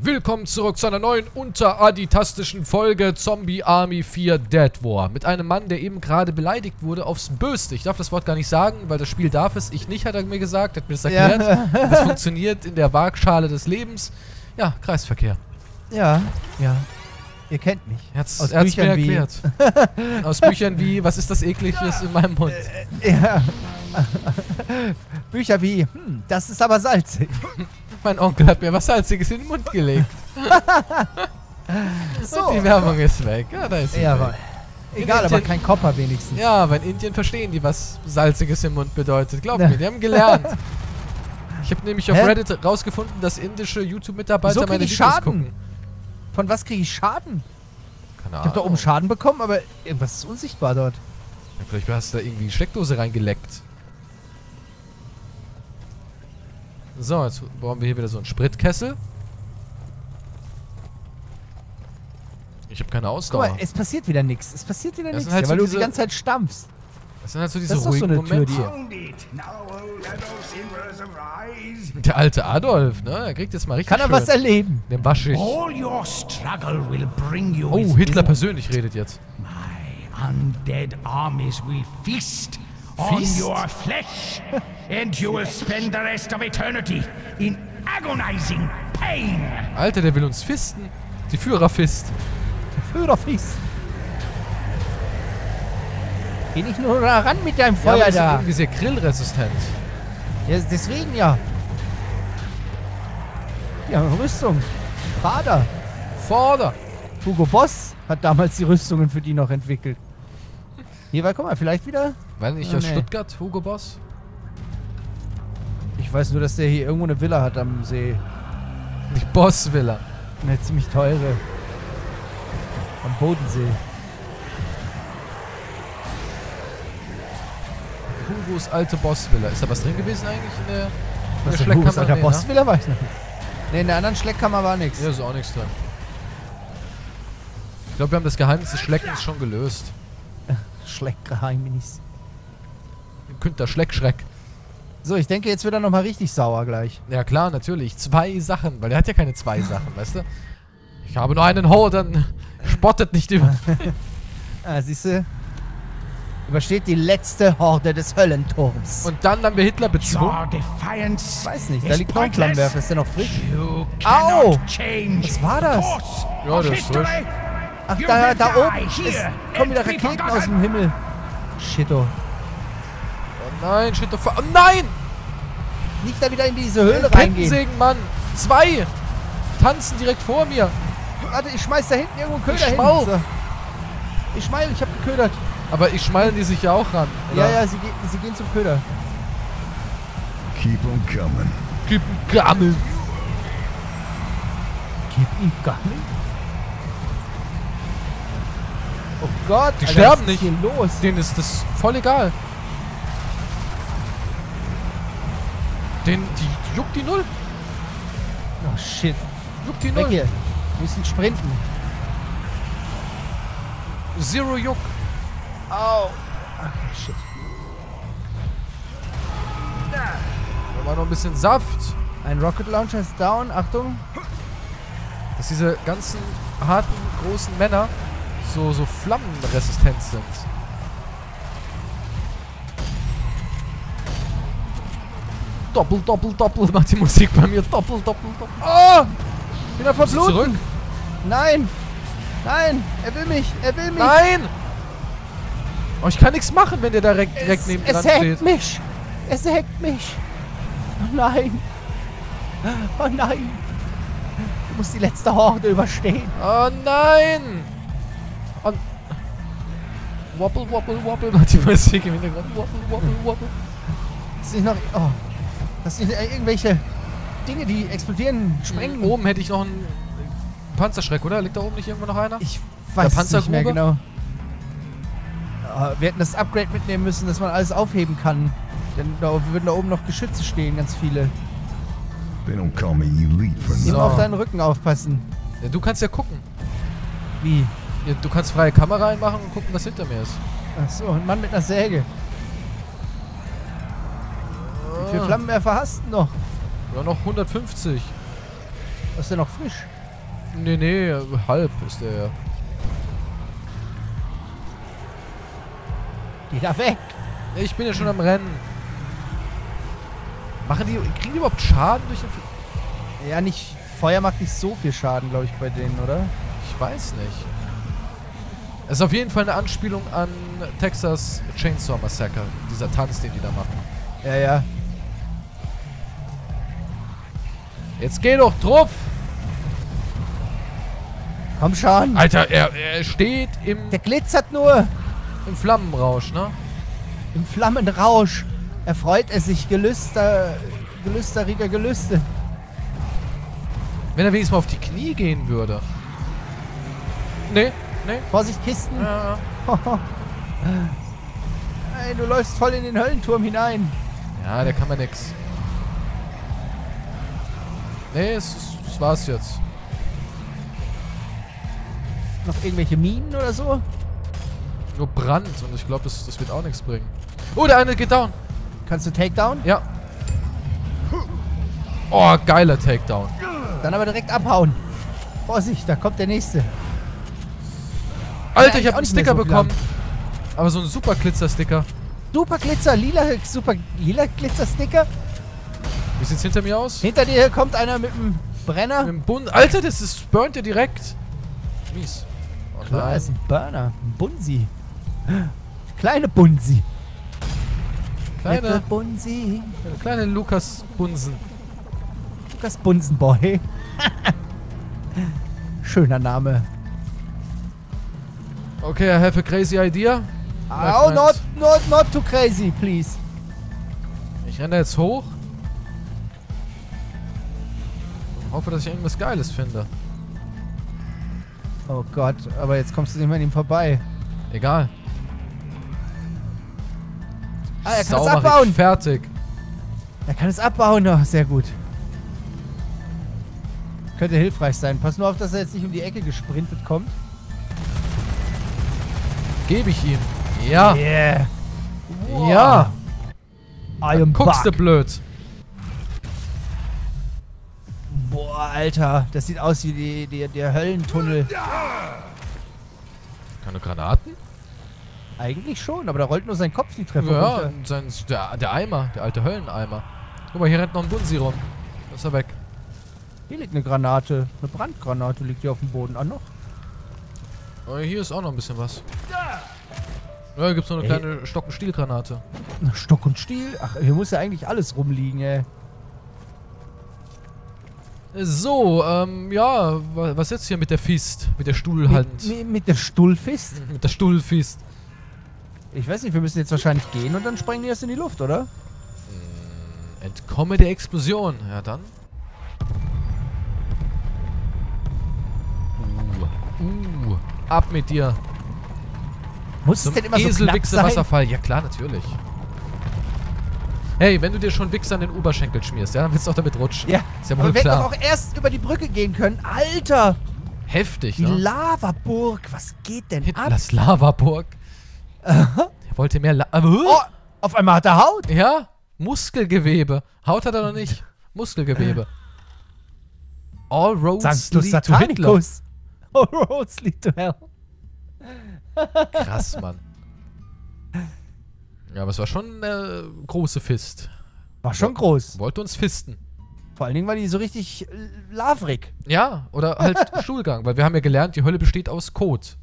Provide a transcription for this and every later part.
Willkommen zurück zu einer neuen unteraditastischen Folge Zombie Army 4 Dead War. Mit einem Mann, der eben gerade beleidigt wurde aufs Böste. Ich darf das Wort gar nicht sagen, weil das Spiel darf es. Ich nicht, hat er mir gesagt, hat mir das erklärt. Ja. Das funktioniert in der Waagschale des Lebens. Ja, Kreisverkehr. Ja, ja. Ihr kennt mich. Er hat's mir erklärt. Aus Büchern wie, was ist das Ekliges in meinem Mund? Ja. Bücher wie, das ist aber salzig. Mein Onkel hat mir was Salziges in den Mund gelegt. So. Und die Werbung ist weg. Ja, da ist sie. Jawohl. Egal, aber kein Kopper wenigstens. Ja, aber in Indien verstehen die, was Salziges im Mund bedeutet. Glaub mir, die haben gelernt. Ich habe nämlich auf Reddit rausgefunden, dass indische YouTube-Mitarbeiter meine Videos gucken. Von was kriege ich Schaden? Keine Ahnung. Ich habe da oben Schaden bekommen, aber irgendwas ist unsichtbar dort. Ja, vielleicht hast du da irgendwie eine Steckdose reingeleckt. So, jetzt brauchen wir hier wieder so einen Spritkessel. Ich habe keine Ausdauer. Guck mal, es passiert wieder nichts. Es passiert wieder nichts, halt so, weil du die ganze Zeit stampfst. Das sind halt so diese ruhigen Momente. Der alte Adolf, ne? Er kriegt jetzt mal richtig schön. Kann er was erleben? Den wasche ich. Oh, Hitler persönlich redet jetzt. My undead armies will feast. On your flesh, and you will spend the rest of eternity in agonizing pain. Alter, der will uns fisten. Die Führerfist. Der Führerfist. Geh nicht nur ran mit deinem Feuer da. Ja, irgendwie sehr grillresistent. Ja, deswegen ja. Die haben Rüstung. Vorder. Hugo Boss hat damals die Rüstungen für die noch entwickelt. Hier, guck mal, vielleicht wieder... War nicht aus Stuttgart, Hugo Boss? Ich weiß nur, dass der hier irgendwo eine Villa hat am See. Die Boss-Villa. Eine ziemlich teure. Am Bodensee. Hugos alte Boss-Villa. Ist da was drin gewesen eigentlich in der, Schleckkammer? Hugos alter Boss-Villa war ich noch nicht. Ne, in der anderen Schleckkammer war nichts. Ja, ist auch nichts drin. Ich glaube, wir haben das Geheimnis des Schleckens schon gelöst. Schleckgeheimnis. Günther Schleck. So, ich denke, jetzt wird er nochmal richtig sauer gleich. Ja klar, natürlich. Zwei Sachen, weil er hat ja keine zwei Sachen, weißt du? Ich habe nur einen Ho, dann spottet nicht über. Ah, siehst du? Übersteht die letzte Horde des Höllenturms. Und dann haben wir Hitler bezwungen. Ich weiß nicht, da liegt noch ein Flammenwerfer. Ist der noch frisch? Au! Was war das? Ja, das ist frisch. Ach, da oben ist, kommen wieder Raketen aus dem Himmel. Shitto. Oh nein, Shitto. Oh nein! Nicht da wieder in diese Höhle reingehen. Kettensägen, Mann. Zwei tanzen direkt vor mir. Warte, ich schmeiß da hinten irgendwo einen Köder hin. So. Ich hab geködert. Aber ich schmeißen die sich ja auch ran, oder? Ja, ja, sie gehen zum Köder. Keep on coming. Keep on coming. Keep on coming? Oh Gott, die Alter, sterben nicht. Los? Denen ist das voll egal. Die juckt die Null. Oh shit. Juckt die Null. Wir müssen sprinten. Zero Juck. Au. Okay, shit. Da war noch ein bisschen Saft. Ein Rocket Launcher ist down. Achtung. Dass diese ganzen harten, großen Männer so flammenresistent sind. Doppel, doppel, doppel macht die Musik bei mir. Doppel, doppel, doppel. Oh! Bin er verbluten. Nein! Nein! Er will mich! Er will mich! Nein! Oh, ich kann nichts machen, wenn der direkt neben dran steht. Es hackt mich! Es hackt mich! Oh nein! Oh nein! Du musst die letzte Horde überstehen. Oh nein! Und wobble, wobble, wobble macht die Musik im Hintergrund. Wobble, wobble, wobble. Das sind noch... Oh. Das sind irgendwelche Dinge, die explodieren, sprengen. Oben hätte ich noch einen Panzerschreck, oder? Liegt da oben nicht irgendwo noch einer? Ich weiß es nicht mehr genau. Wir hätten das Upgrade mitnehmen müssen, dass man alles aufheben kann. Denn da würden da oben noch Geschütze stehen, ganz viele. Immer auf deinen Rücken aufpassen. Ja, du kannst ja gucken. Wie? Ja, du kannst freie Kamera einmachen und gucken, was hinter mir ist. Achso, ein Mann mit einer Säge. Wie viele Flammenwerfer hast du noch? Ja, noch 150. Ist der noch frisch? Nee, nee, halb ist der ja. Geh da weg! Ich bin ja schon am Rennen. Machen die... Kriegen die überhaupt Schaden durch den... Ja, nicht... Feuer macht nicht so viel Schaden, glaube ich, bei denen, oder? Ich weiß nicht. Es ist auf jeden Fall eine Anspielung an Texas Chainsaw Massacre. Dieser Tanz, den die da machen. Ja, ja. Jetzt geh doch, Truff! Komm schon! Alter, er steht im... Der glitzert nur! Im Flammenrausch, ne? Im Flammenrausch erfreut er sich gelüsteriger Gelüste. Wenn er wenigstens mal auf die Knie gehen würde. Nee, nee. Vorsicht, Kisten. Ja. Hey, du läufst voll in den Höllenturm hinein. Ja, der kann man nix. Nee, das war's jetzt. Noch irgendwelche Minen oder so? Nur Brand und ich glaube, das wird auch nichts bringen. Oh, der eine geht down. Kannst du Takedown? Ja. Oh, geiler Takedown. Dann aber direkt abhauen. Vorsicht, da kommt der nächste. Alter, ich habe einen Sticker bekommen. Aber so ein super Glitzer-Sticker. Super Glitzer, lila Glitzer-Sticker. Wie sieht's hinter mir aus? Hinter dir kommt einer mit einem Brenner. Mit dem Bund. Alter, das burnt dir direkt. Mies. Oh, klar, ist ein Burner. Ein Bunsi. Kleine Bunsi. Kleine Bunsi. Kleine Lukas Bunsen. Lukas Bunsenboy. Schöner Name. Okay, I have a crazy idea. Oh, not too crazy, please. Ich renne jetzt hoch. Ich hoffe, dass ich irgendwas Geiles finde. Oh Gott, aber jetzt kommst du nicht mehr an ihm vorbei. Egal. Ah, er kann es abbauen. Fertig. Er kann es abbauen. Oh, sehr gut. Könnte hilfreich sein. Pass nur auf, dass er jetzt nicht um die Ecke gesprintet kommt. Gebe ich ihm. Ja. Yeah. Wow. Ja. Dann guckst du blöd. Boah, Alter, das sieht aus wie der Höllentunnel. Keine Granaten? Eigentlich schon, aber da rollt nur sein Kopf die Treppe runter. Ja, der Eimer, der alte Hölleneimer. Guck mal, hier rennt noch ein Bunsi rum. Da ist er weg. Hier liegt eine Granate, eine Brandgranate liegt hier auf dem Boden. Ah, noch? Oh, hier ist auch noch ein bisschen was. Ja, hier gibt's noch eine kleine Stock- und Stielgranate. Stock und Stiel? Ach, hier muss ja eigentlich alles rumliegen, ey. So, ja, was jetzt hier mit der Fist? Mit der Stuhlhand? Mit der Stuhlfist? Mit der Stuhlfist. Ich weiß nicht, wir müssen jetzt wahrscheinlich gehen und dann sprengen die erst in die Luft, oder? Entkomme der Explosion. Ja, dann. Ab mit dir. Muss es denn immer so knapp sein? Wasserfall. Ja, klar, natürlich. Hey, wenn du dir schon Wichser an den Oberschenkel schmierst, ja, dann willst du auch damit rutschen. Ja, ist ja wohl klar. Wir hätten auch erst über die Brücke gehen können. Alter! Heftig, ne? Die Lavaburg. Was geht denn ab? Das Lavaburg. Er wollte mehr oh, auf einmal hat er Haut. Ja, Muskelgewebe. Haut hat er noch nicht. Muskelgewebe. All roads lead to Hitler. All roads lead to hell. Krass, Mann. Ja, aber es war schon eine große Fist. War schon groß. Wollte uns fisten. Vor allen Dingen war die so richtig lavrig. Ja, oder halt Stuhlgang, weil wir haben ja gelernt, die Hölle besteht aus Kot.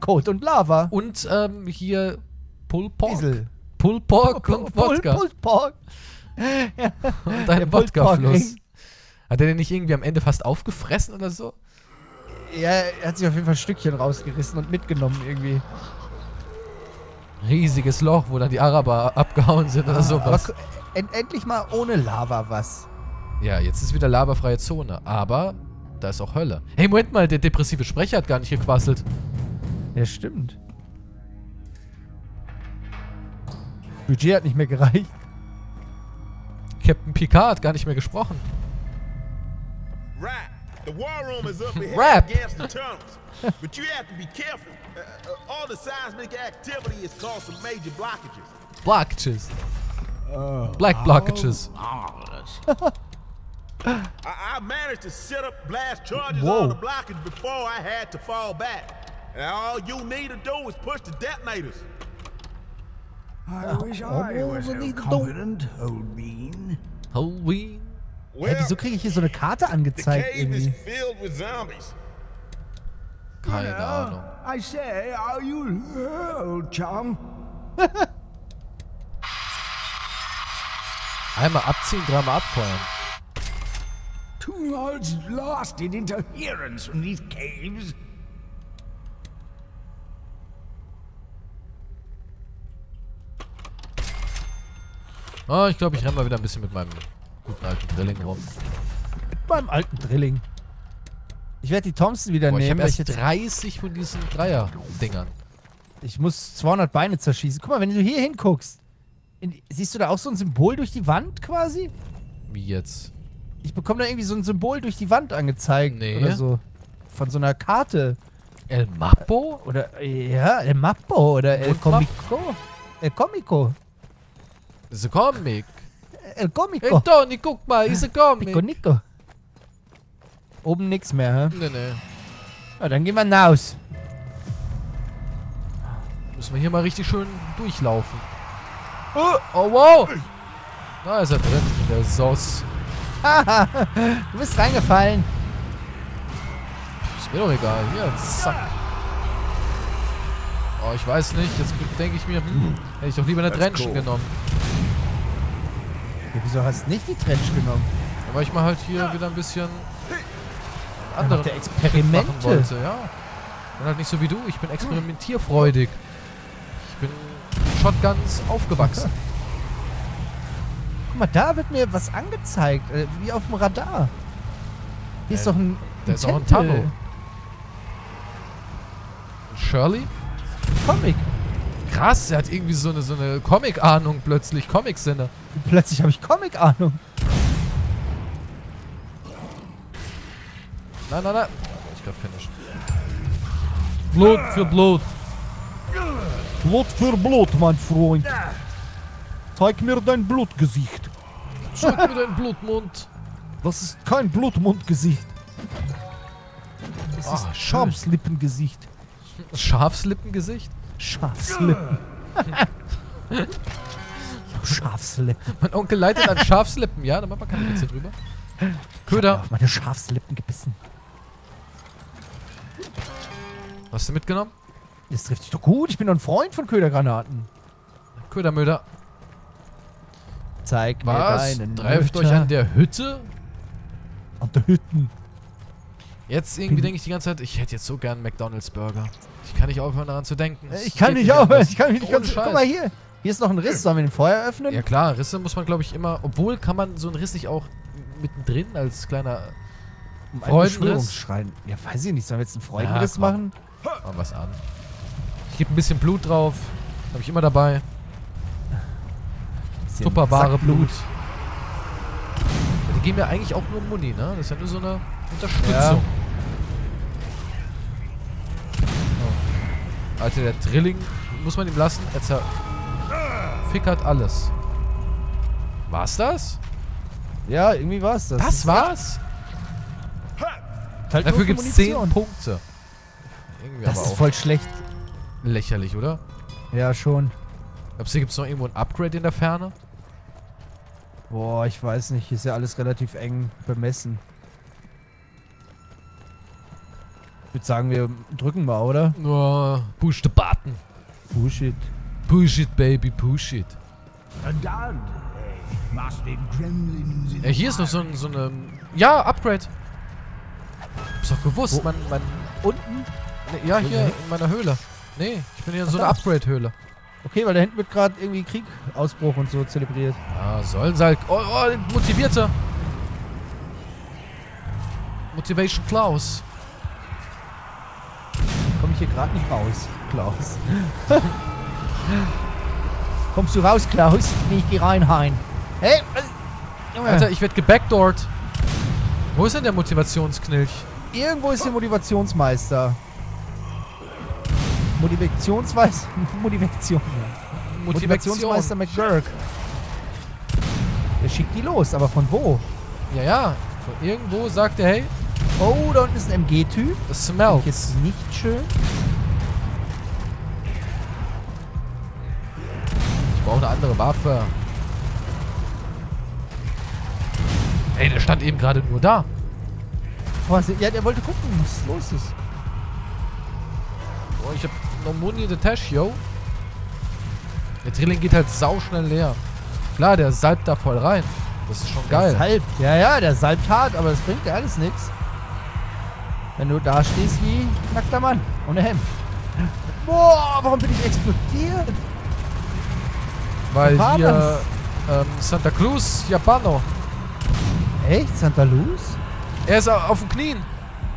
Kot und Lava. Und hier Pulled Pork. Pulled Pork und Wodka. Pulled Pork. Ja. Und ein Wodkafluss. Hat er den nicht irgendwie am Ende fast aufgefressen oder so? Ja, er hat sich auf jeden Fall Stückchen rausgerissen und mitgenommen irgendwie. Riesiges Loch, wo dann die Araber abgehauen sind oder sowas. Endlich mal ohne Lava was. Ja, jetzt ist wieder lavafreie Zone, aber da ist auch Hölle. Hey, Moment mal, der depressive Sprecher hat gar nicht gequasselt. Ja, stimmt. Budget hat nicht mehr gereicht. Captain Picard hat gar nicht mehr gesprochen. Rap! But you have to be careful. All the seismic activity has caused some major blockages. Blockages. Black blockages. I managed to set up blast charges on the blockage before I had to fall back. And all you need to do is push the detonators. I wish I was so confident, old bean. Old bean. Hey, wieso kriege ich hier so eine Karte angezeigt? Irgendwie? Keine Ahnung. I say, are you old chum? Einmal abziehen, dreimal abfeuern. Two olds lost in interference from these caves. Oh, ich glaube, ich renne mal wieder ein bisschen mit meinem guten alten Drilling rum. Mit meinem alten Drilling. Ich werde die Thompson wieder nehmen. Ich habe 30 von diesen Dreier-Dingern. Ich muss 200 Beine zerschießen. Guck mal, wenn du hier hinguckst, siehst du da auch so ein Symbol durch die Wand quasi? Wie jetzt? Ich bekomme da irgendwie so ein Symbol durch die Wand angezeigt. Nee. Oder so. Von so einer Karte. El Mapo? Oder, ja, El Mapo oder El Comico. El Comico. Das ist ein Comic. El Comico. Hey Toni, guck mal, ist ein Comic. Nico, Nico. Oben nix mehr, hä? Nee, nee. Ja, dann gehen wir raus. Müssen wir hier mal richtig schön durchlaufen. Oh, oh wow. Da ist er drin, der Sauce. Du bist reingefallen. Ist mir doch egal. Hier, zack. Oh, ich weiß nicht. Jetzt denke ich mir, hätte ich doch lieber eine Trench genommen. Ja, wieso hast du nicht die Trench genommen? Ja, weil ich mal halt hier wieder ein bisschen andere Experimente machen wollte, ja. Und halt nicht so wie du. Ich bin experimentierfreudig. Ich bin Shotguns aufgewachsen. Guck mal, da wird mir was angezeigt. Wie auf dem Radar. Hier ist doch ein Tunnel. Shirley? Comic. Krass, er hat irgendwie so eine Comic-Ahnung plötzlich. Comic-Sender. Plötzlich habe ich Comic-Ahnung. Nein, nein, nein. Ich glaube, finish. Blut für Blut. Blut für Blut, mein Freund. Zeig mir dein Blutgesicht. Zeig mir dein Blutmund. Das ist kein Blutmundgesicht. Das ist Schamslippengesicht. Schafslippengesicht? Schafslippen. Ich hab Schafslippen. Mein Onkel leitet an Schafslippen, ja? Da macht man keine Witze drüber. Köder. Ich hab auf meine Schafslippen gebissen. Hast du mitgenommen? Das trifft dich doch gut. Ich bin doch ein Freund von Ködergranaten. Ködermöder. Zeig mir deinen. Trefft euch an der Hütte? An der Hütten. Jetzt irgendwie denke ich die ganze Zeit, ich hätte jetzt so gern einen McDonald's Burger. Ich kann nicht aufhören daran zu denken. Ich kann nicht aufhören, ich kann mich nicht ganz... Guck mal hier, hier ist noch ein Riss, sollen wir den Feuer öffnen? Ja klar, Risse muss man glaube ich immer, obwohl kann man so einen Riss nicht auch mittendrin als kleiner Freudenriss? Ja weiß ich nicht, sollen wir jetzt einen Freudenriss machen? Mal was an. Ich gebe ein bisschen Blut drauf, habe ich immer dabei. Tupperware Blut. Die geben ja eigentlich auch nur Muni, ne? Das ist ja nur so eine Unterstützung. Ja. Oh. Alter, der Drilling muss man ihm lassen. Er zerfickert alles. War's das? Ja, irgendwie war's das. Das war's? Dafür gibt's 10 Punkte. Irgendwie das aber ist auch voll schlecht. Lächerlich, oder? Ja, schon. Glaubst du, hier gibt's noch irgendwo ein Upgrade in der Ferne? Boah, ich weiß nicht. Hier ist ja alles relativ eng bemessen. Ich würde sagen, wir drücken mal, oder? Oh, push the button. Push it. Push it, baby, push it. Ja, hier ist noch so eine... Ja, Upgrade. Hab's doch gewusst. Man unten? Nee, ja, hier in meiner Höhle. Nee, ich bin hier in so einer Upgrade-Höhle. Okay, weil da hinten wird gerade irgendwie Krieg, Ausbruch und so zelebriert. Ja, sollen sie halt... Oh, motivierter. Motivation Klaus. Komm ich hier gerade nicht raus, Klaus. Kommst du raus, Klaus? Nee, ich geh rein, Hein. Hey! Alter, ich werd gebackdoored. Wo ist denn der Motivationsknilch? Irgendwo ist der Motivationsmeister. Motivationsmeister McGurk. Der schickt die los, aber von wo? Ja, ja. Von irgendwo sagt er, hey. Oh, da unten ist ein MG-Typ. Das smells. Jetzt nicht schön. Ich brauche eine andere Waffe. Ey, der stand eben gerade nur da. Was? Ja, der wollte gucken, was los ist. Boah, ich hab noch Money in der Tasche, yo. Der Drilling geht halt sauschnell leer. Klar, der salbt da voll rein. Das ist schon geil. Der salbt. Ja, ja, der salbt hart, aber das bringt ja alles nichts. Wenn du da stehst wie ein nackter Mann. Ohne Hemd. Boah, warum bin ich explodiert? Weil hier Santa Cruz, Japano. Echt? Santa Luz? Er ist auf den Knien.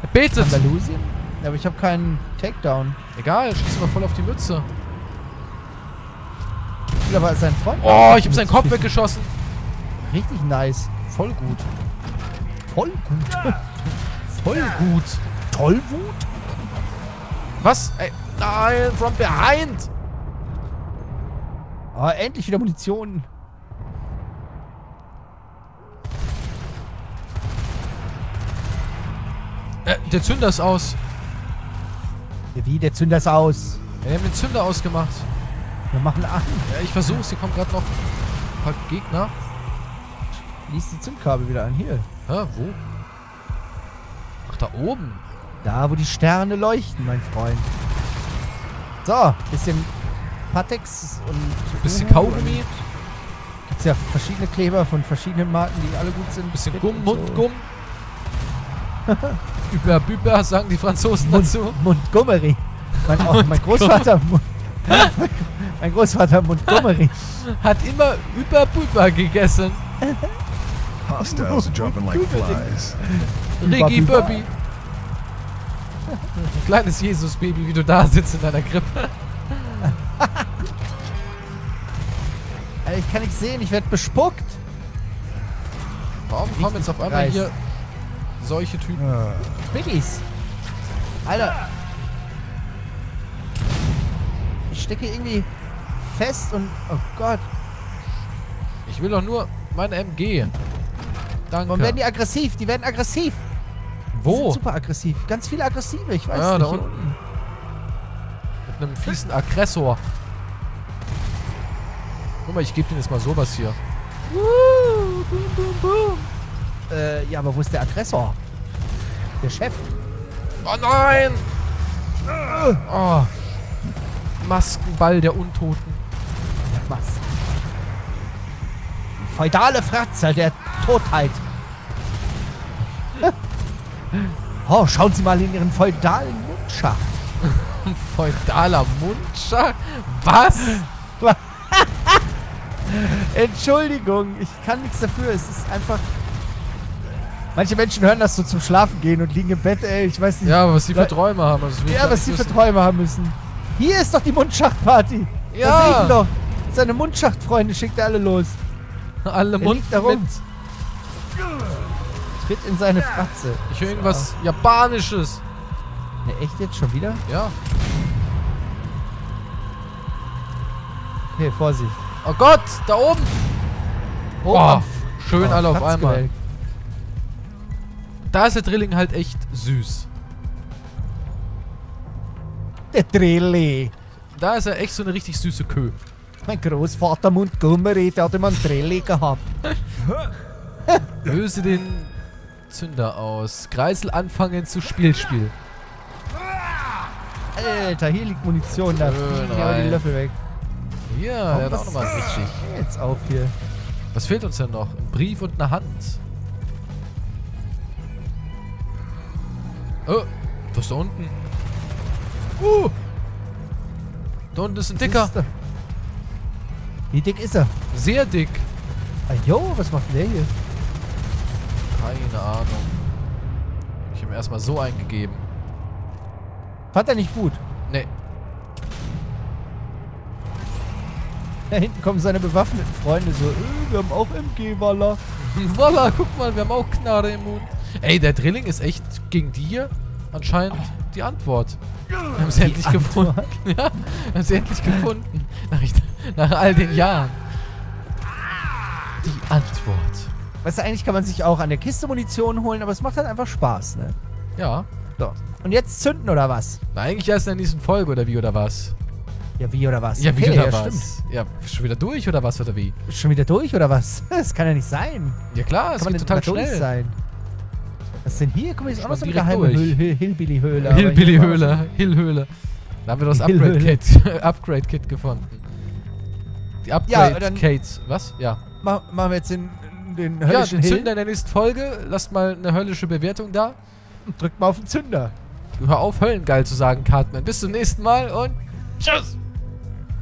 Er betet. Andalusien? Aber ich habe keinen Takedown. Egal, schieß mal voll auf die Mütze. Aber sein Freund. Oh, ich habe seinen Kopf weggeschossen. Richtig nice. Voll gut. Voll gut. Voll gut. Tollwut? Was? Ey, nein, from behind. Oh, endlich wieder Munition. Der Zünder ist aus. Wie, der Zünder ist aus? Ja, wir haben den Zünder ausgemacht. Wir machen an. Ja, ich versuch's. Hier kommen gerade noch ein paar Gegner. Lies die Zündkabel wieder an. Hier. Hä, wo? Ach, da oben. Da, wo die Sterne leuchten, mein Freund. So, bisschen Pattex und... Ein bisschen Kaugummi. Gibt's ja verschiedene Kleber von verschiedenen Marken, die alle gut sind. Ein bisschen Gumm, Mundgumm. Über Büber sagen die Franzosen dazu. Montgomery. Mein Großvater. Mein Großvater Montgomery hat immer über Büber gegessen. Hostiles jumping like flies. Riggy Burby. Kleines Jesus-Baby, wie du da sitzt in deiner Krippe. Ich kann nicht sehen, ich werde bespuckt. Warum kommen jetzt auf einmal hier solche Typen? Biggies. Alter. Ich stecke irgendwie fest und... Oh Gott. Ich will doch nur meine MG. Danke. Warum werden die aggressiv? Die werden aggressiv. Wo? Die sind super aggressiv. Ganz viele aggressive, ich weiß nicht. Ja, da unten. Mit einem fiesen Aggressor. Guck mal, ich gebe denen jetzt mal sowas hier. Woo, boom, boom, boom. Ja, aber wo ist der Aggressor? Der Chef. Oh nein! Oh. Maskenball der Untoten. Was? Feudale Fratze der Totheit. Oh, schauen Sie mal in Ihren feudalen Mundschacht. Feudaler Mundschacht? Was? Entschuldigung, ich kann nichts dafür. Es ist einfach... Manche Menschen hören das so zum Schlafen gehen und liegen im Bett, ey, ich weiß nicht. Ja, aber was sie für Träume haben. Also ja, was sie für Träume haben müssen. Hier ist doch die Mundschachtparty. Ja. Das sehe ich doch. Seine Mundschachtfreunde schickt er alle los. Alle Mundschachtfreunde. Tritt in seine Fratze. Ich höre irgendwas Japanisches. Ne, echt jetzt schon wieder? Ja. Okay, Vorsicht. Oh Gott, da oben. Oh, boah, schön alle auf einmal. Da ist der Drilling halt echt süß. Der Drilling. Da ist er echt so eine richtig süße Köh. Mein Großvater Montgomery, der hat immer einen Drilling gehabt. Löse den Zünder aus. Kreisel anfangen zu Spielspiel. Alter, hier liegt Munition. Da fliegen aber die Löffel weg. Ja, der hat auch nochmal richtig. Jetzt auf hier. Was fehlt uns denn noch? Ein Brief und eine Hand. Oh, was da unten? Da unten ist ein Dicker. Wie dick ist er? Sehr dick. Ah, jo, was macht der hier? Keine Ahnung. Ich habe ihm erstmal so eingegeben. Fand er nicht gut? Nee. Da hinten kommen seine bewaffneten Freunde so. Wir haben auch MG, Walla. Walla, guck mal, wir haben auch Knarre im Mund. Ey, der Drilling ist echt gegen die hier anscheinend die Antwort. Wir haben sie endlich gefunden. Ja, wir haben sie endlich gefunden. Nach all den Jahren. Die Antwort. Weißt du, eigentlich kann man sich auch an der Kiste Munition holen, aber es macht halt einfach Spaß, ne? Ja. So. Und jetzt zünden, oder was? Na, eigentlich erst in der nächsten Folge, oder wie, oder was? Ja, wie, oder was? Ja, wie, okay, oder ja, was? Stimmt. Ja, schon wieder durch, oder was, oder wie? Schon wieder durch, oder was? Das kann ja nicht sein. Ja, klar, es kann geht total schnell sein. Was denn hier? Guck mal, hier ist auch noch so eine geheime Hillbilly-Höhle. Hillbilly-Höhle, Hillhöhle. Da haben wir das Upgrade-Kit gefunden. Die Upgrade-Kits. Ja, was? Ja. Machen wir jetzt den höllischen Hill? Ja, den Zünder in der nächsten Folge. Lasst mal eine höllische Bewertung da. Und drückt mal auf den Zünder. Hör auf, höllengeil zu sagen, Cartman. Bis zum nächsten Mal und tschüss!